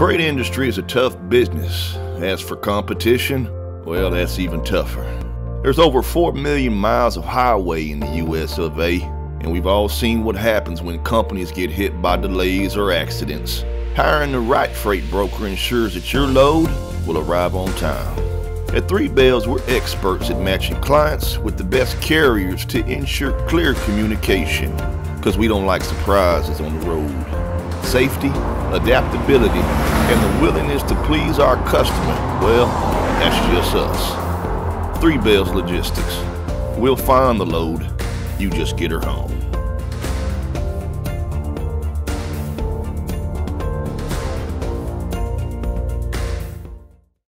freight industry is a tough business. As for competition, well, that's even tougher. There's over 4 million miles of highway in the US of A, and we've all seen what happens when companies get hit by delays or accidents. Hiring the right freight broker ensures that your load will arrive on time. At Three Bells, we're experts at matching clients with the best carriers to ensure clear communication, because we don't like surprises on the road. Safety, adaptability, and the willingness to please our customer, well, that's just us. Three Bells Logistics. We'll find the load, you just get her home.